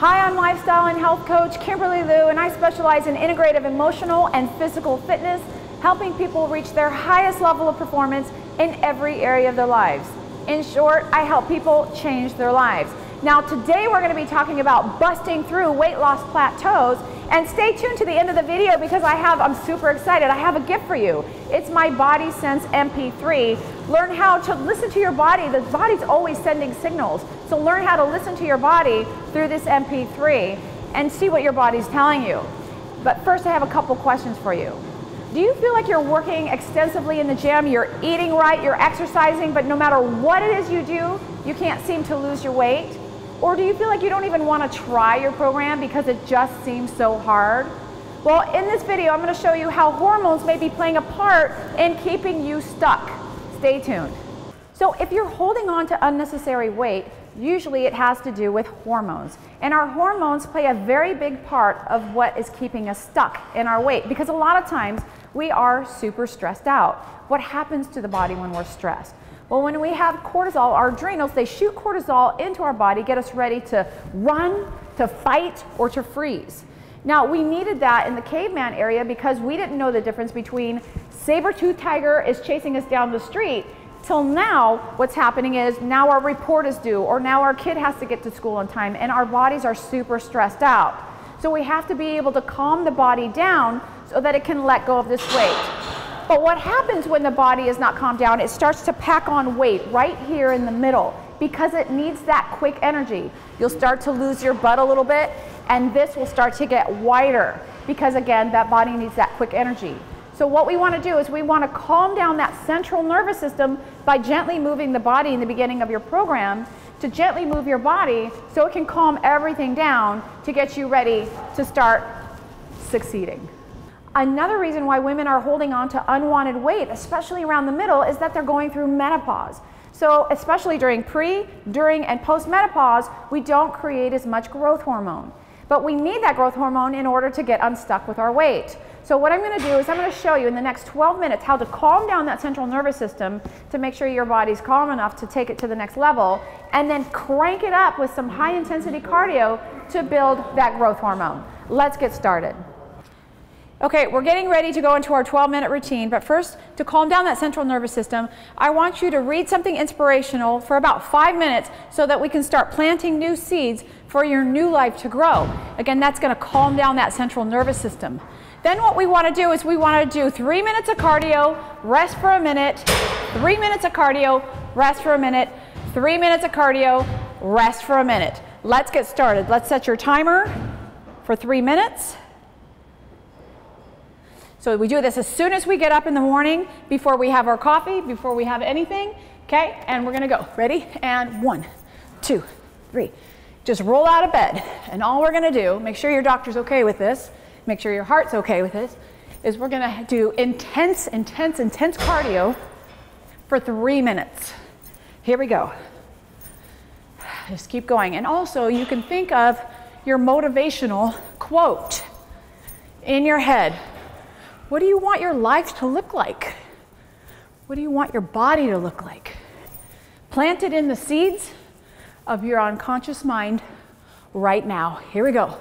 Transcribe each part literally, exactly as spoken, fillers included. Hi, I'm lifestyle and health coach Kimberly Lou, and I specialize in integrative emotional and physical fitness, helping people reach their highest level of performance in every area of their lives. In short, I help people change their lives. Now today we're going to be talking about busting through weight loss plateaus, and stay tuned to the end of the video because I have, I'm super excited, I have a gift for you. It's my Body Sense M P three. Learn how to listen to your body. The body's always sending signals. So learn how to listen to your body through this M P three and see what your body's telling you. But first I have a couple questions for you. Do you feel like you're working extensively in the gym, you're eating right, you're exercising, but no matter what it is you do, you can't seem to lose your weight? Or do you feel like you don't even want to try your program because it just seems so hard? Well, in this video, I'm going to show you how hormones may be playing a part in keeping you stuck. Stay tuned. So if you're holding on to unnecessary weight, usually it has to do with hormones. And our hormones play a very big part of what is keeping us stuck in our weight, because a lot of times we are super stressed out. What happens to the body when we're stressed? Well, when we have cortisol, our adrenals, they shoot cortisol into our body, get us ready to run, to fight, or to freeze. Now, we needed that in the caveman area because we didn't know the difference between saber-toothed tiger is chasing us down the street, till now what's happening is now our report is due, or now our kid has to get to school on time, and our bodies are super stressed out. So we have to be able to calm the body down so that it can let go of this weight. But what happens when the body is not calmed down, it starts to pack on weight right here in the middle because it needs that quick energy. You'll start to lose your butt a little bit, and this will start to get wider because, again, that body needs that quick energy. So what we want to do is we want to calm down that central nervous system by gently moving the body in the beginning of your program, to gently move your body so it can calm everything down to get you ready to start succeeding. Another reason why women are holding on to unwanted weight, especially around the middle, is that they're going through menopause. So especially during pre, during, and post-menopause, we don't create as much growth hormone. But we need that growth hormone in order to get unstuck with our weight. So what I'm going to do is I'm going to show you in the next twelve minutes how to calm down that central nervous system to make sure your body's calm enough to take it to the next level, and then crank it up with some high-intensity cardio to build that growth hormone. Let's get started. Okay, we're getting ready to go into our twelve minute routine, but first, to calm down that central nervous system, I want you to read something inspirational for about five minutes so that we can start planting new seeds for your new life to grow. Again, that's going to calm down that central nervous system. Then what we want to do is we want to do three minutes of cardio, rest for a minute, three minutes of cardio, rest for a minute, three minutes of cardio, rest for a minute. Let's get started. Let's set your timer for three minutes. So we do this as soon as we get up in the morning, before we have our coffee, before we have anything, okay? And we're gonna go, ready? And one, two, three. Just roll out of bed, and all we're gonna do, make sure your doctor's okay with this, make sure your heart's okay with this, is we're gonna do intense, intense, intense cardio for three minutes. Here we go. Just keep going. And also, you can think of your motivational quote in your head. What do you want your life to look like? What do you want your body to look like? Plant it in the seeds of your unconscious mind right now. Here we go.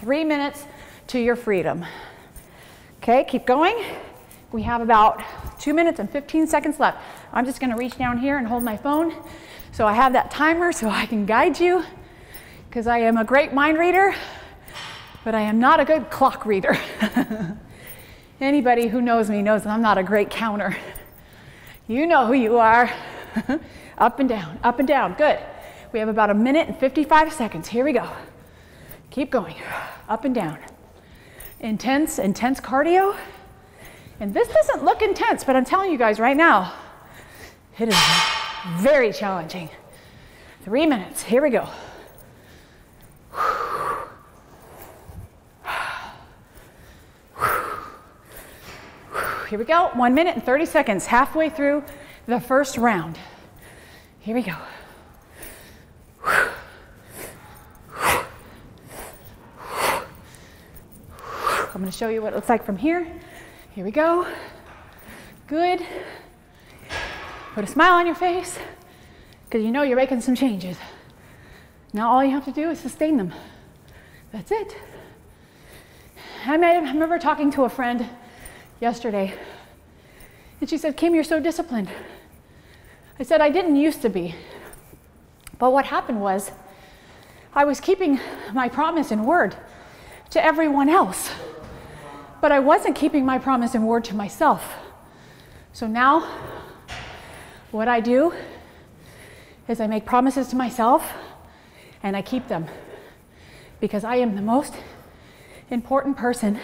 Three minutes to your freedom. Okay, keep going. We have about two minutes and fifteen seconds left. I'm just gonna reach down here and hold my phone so I have that timer so I can guide you, because I am a great mind reader, but I am not a good clock reader. Anybody who knows me knows that I'm not a great counter. You know who you are. Up and down, up and down, good. We have about a minute and fifty-five seconds. Here we go. Keep going, up and down. Intense, intense cardio. And this doesn't look intense, but I'm telling you guys right now, it is very challenging. Three minutes, here we go. Here we go, one minute and thirty seconds, halfway through the first round. Here we go. I'm gonna show you what it looks like from here. Here we go, good. Put a smile on your face, because you know you're making some changes. Now all you have to do is sustain them. That's it. I, might have, I remember talking to a friend yesterday, and she said, Kim, you're so disciplined. I said, I didn't used to be. But what happened was, I was keeping my promise and word to everyone else, but I wasn't keeping my promise and word to myself. So now, what I do is I make promises to myself and I keep them, because I am the most important person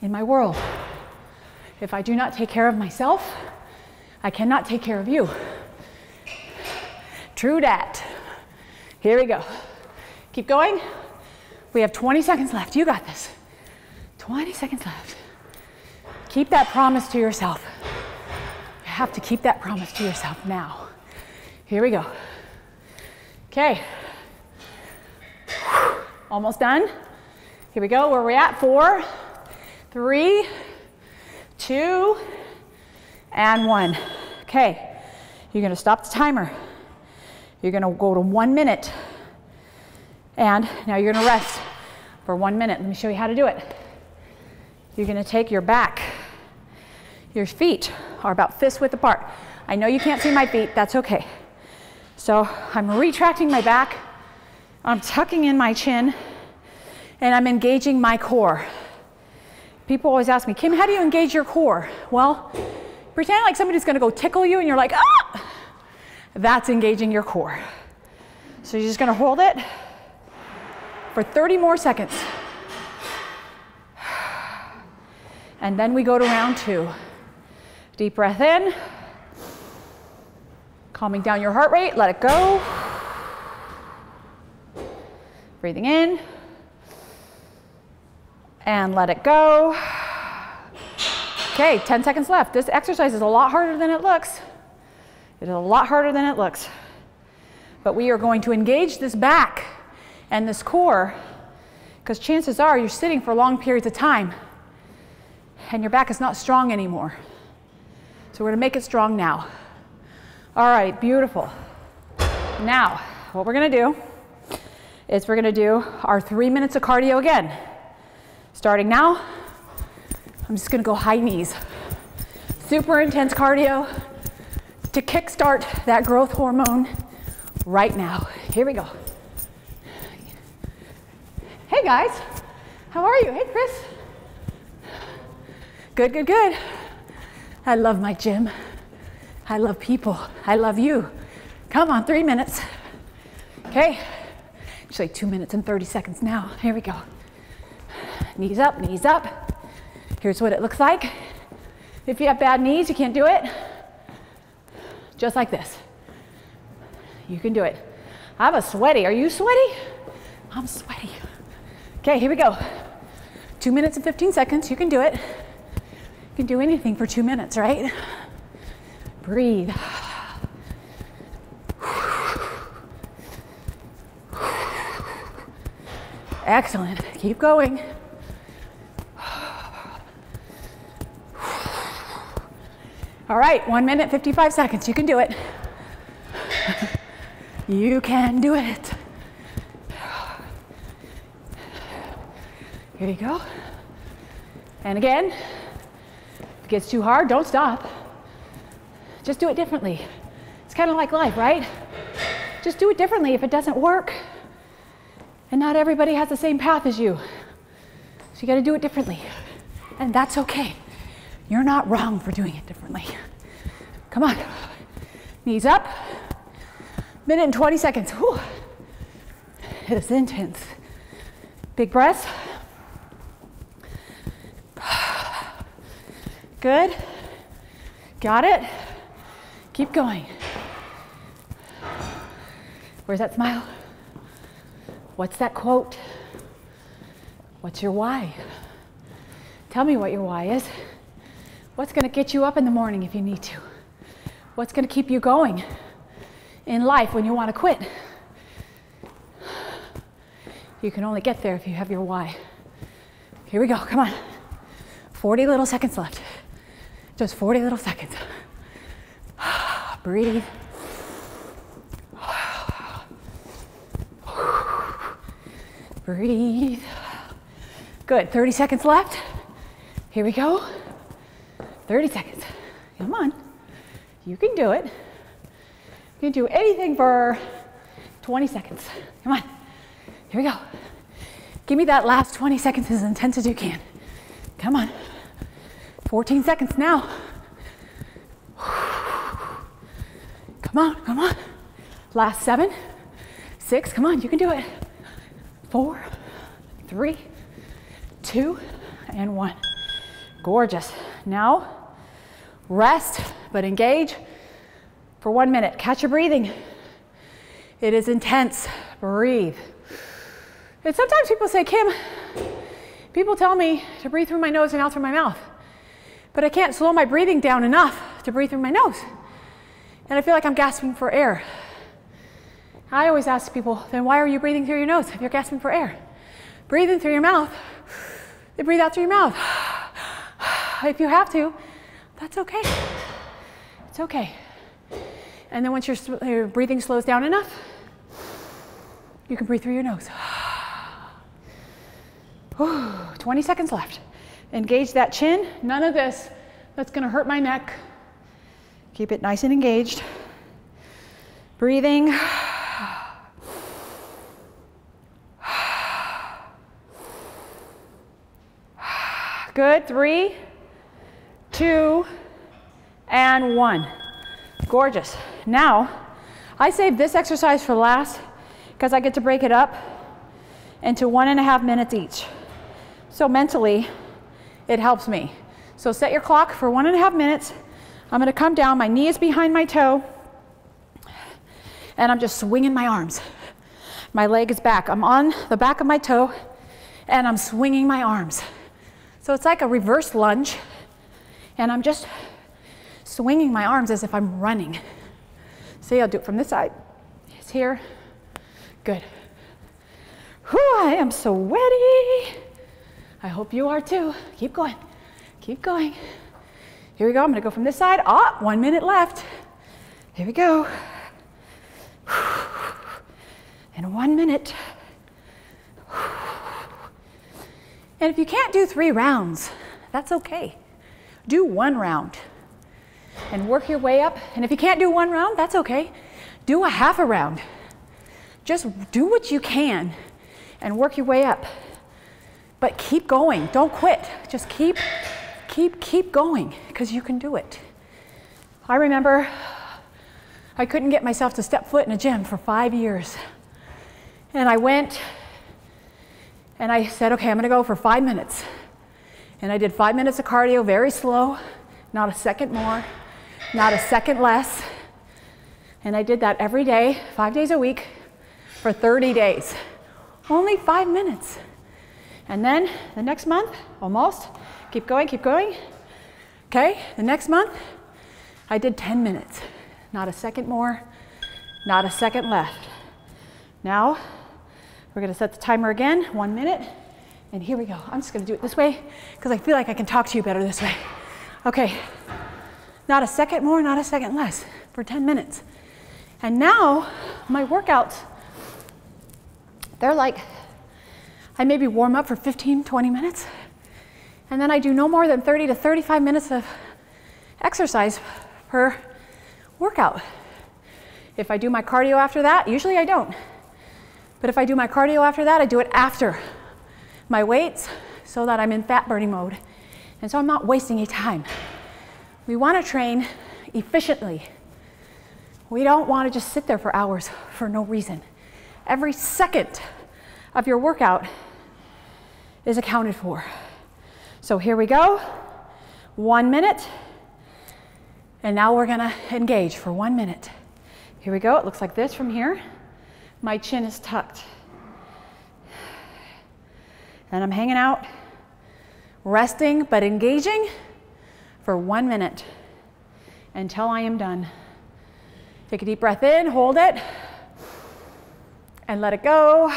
in my world. If I do not take care of myself, I cannot take care of you. True dat. Here we go. Keep going. We have twenty seconds left. You got this. twenty seconds left. Keep that promise to yourself. You have to keep that promise to yourself now. Here we go. Okay. Almost done. Here we go. Where are we at? Four, three, two, and one. Okay. You're going to stop the timer. You're going to go to one minute. And now you're going to rest for one minute. Let me show you how to do it. You're going to take your back. Your feet are about fist width apart. I know you can't see my feet. That's okay. So I'm retracting my back. I'm tucking in my chin. And I'm engaging my core. People always ask me, Kim, how do you engage your core? Well, pretend like somebody's going to go tickle you and you're like, ah! That's engaging your core. So you're just going to hold it for thirty more seconds. And then we go to round two. Deep breath in. Calming down your heart rate, let it go. Breathing in. And let it go. Okay, ten seconds left. This exercise is a lot harder than it looks. It is a lot harder than it looks. But we are going to engage this back and this core, because chances are you're sitting for long periods of time and your back is not strong anymore. So we're going to make it strong now. All right, beautiful. Now, what we're going to do is we're going to do our three minutes of cardio again. Starting now, I'm just going to go high knees. Super intense cardio to kickstart that growth hormone right now. Here we go. Hey guys, how are you? Hey Chris. Good, good, good. I love my gym. I love people. I love you. Come on, three minutes. Okay, actually two minutes and thirty seconds now. Here we go. Knees up, knees up. Here's what it looks like. If you have bad knees, you can't do it. Just like this. You can do it. I'm a sweaty. Are you sweaty? I'm sweaty. Okay, here we go. Two minutes and fifteen seconds. You can do it. You can do anything for two minutes, right? Breathe. Excellent. Keep going. All right, one minute, fifty-five seconds. You can do it. You can do it. Here you go. And again, if it gets too hard, don't stop. Just do it differently. It's kind of like life, right? Just do it differently if it doesn't work. And not everybody has the same path as you. So you got to do it differently. And that's okay. You're not wrong for doing it differently. Come on. Knees up. Minute and twenty seconds. Whew. It is intense. Big breath. Good. Got it. Keep going. Where's that smile? What's that quote? What's your why? Tell me what your why is. What's going to get you up in the morning if you need to? What's going to keep you going in life when you want to quit? You can only get there if you have your why. Here we go. Come on. forty little seconds left. Just forty little seconds. Breathe. breathe. Good, thirty seconds left. Here we go. thirty seconds. Come on. You can do it. You can do anything for twenty seconds. Come on. Here we go. Give me that last twenty seconds as intense as you can. Come on. fourteen seconds now. Come on, come on. Last seven, six, come on, you can do it. Four, three, two, and one. Gorgeous. Now, rest, but engage for one minute. Catch your breathing. It is intense. Breathe. And sometimes people say, Kim, people tell me to breathe through my nose and out through my mouth, but I can't slow my breathing down enough to breathe through my nose. And I feel like I'm gasping for air. I always ask people, then why are you breathing through your nose if you're gasping for air? Breathe in through your mouth, then breathe out through your mouth. If you have to, that's okay. It's okay. And then once your, your breathing slows down enough, you can breathe through your nose. Whew, twenty seconds left. Engage that chin. None of this that's gonna hurt my neck. Keep it nice and engaged. Breathing. Good, three, two, and one. Gorgeous. Now, I saved this exercise for last because I get to break it up into one and a half minutes each. So mentally, it helps me. So set your clock for one and a half minutes. I'm gonna come down, my knee is behind my toe, and I'm just swinging my arms. My leg is back. I'm on the back of my toe, and I'm swinging my arms. So it's like a reverse lunge, and I'm just swinging my arms as if I'm running. See, I'll do it from this side. It's here. Good. Whew, I am sweaty. I hope you are too. Keep going. Keep going. Here we go. I'm going to go from this side. Ah, one minute left. Here we go. And one minute. And if you can't do three rounds, that's okay. Do one round and work your way up. And if you can't do one round, that's okay. Do a half a round. Just do what you can and work your way up. But keep going. Don't quit. Just keep, keep, keep going because you can do it. I remember I couldn't get myself to step foot in a gym for five years. And I went and I said, okay, I'm gonna go for five minutes. And I did five minutes of cardio, very slow, not a second more, not a second less. And I did that every day, five days a week, for thirty days. Only five minutes. And then the next month, almost, keep going, keep going. Okay, the next month, I did ten minutes. Not a second more, not a second left. Now, we're gonna set the timer again, one minute, and here we go. I'm just gonna do it this way, because I feel like I can talk to you better this way. Okay, not a second more, not a second less, for ten minutes. And now, my workouts, they're like, I maybe warm up for fifteen, twenty minutes, and then I do no more than thirty to thirty-five minutes of exercise per workout. If I do my cardio after that, usually I don't, but if I do my cardio after that, I do it after my weights so that I'm in fat burning mode, and so I'm not wasting any time. We want to train efficiently. We don't want to just sit there for hours for no reason. Every second of your workout is accounted for. So here we go, one minute, and now we're gonna engage for one minute. Here we go, it looks like this from here. My chin is tucked. And I'm hanging out, resting but engaging for one minute until I am done. Take a deep breath in, hold it, and let it go.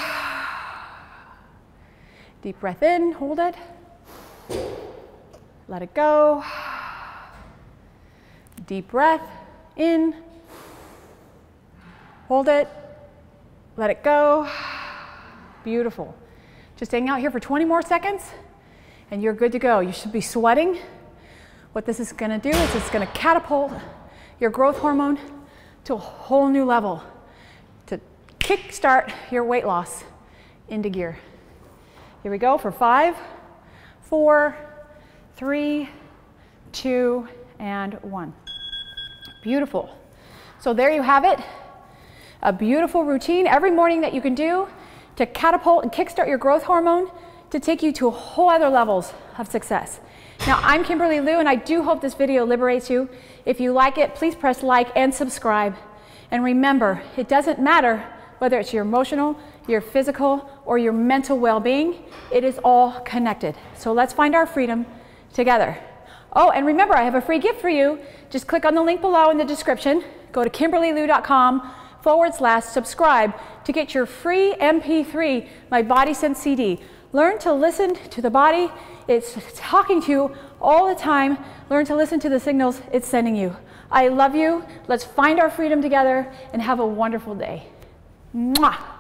Deep breath in, hold it, let it go. Deep breath in, hold it, let it go. Beautiful. Just hang out here for twenty more seconds and you're good to go. You should be sweating. What this is gonna do is it's gonna catapult your growth hormone to a whole new level to kickstart your weight loss into gear. Here we go for five, four, three, two, and one. Beautiful. So there you have it. A beautiful routine every morning that you can do to catapult and kickstart your growth hormone to take you to whole other levels of success. Now, I'm Kimberly Lou, and I do hope this video liberates you. If you like it, please press like and subscribe. And remember, it doesn't matter whether it's your emotional, your physical, or your mental well-being, it is all connected. So let's find our freedom together. Oh, and remember, I have a free gift for you. Just click on the link below in the description. Go to Kimberly Lou dot com forward slash subscribe to get your free M P three, my Body Sense C D. Learn to listen to the body. It's talking to you all the time. Learn to listen to the signals it's sending you. I love you. Let's find our freedom together and have a wonderful day. Mwah!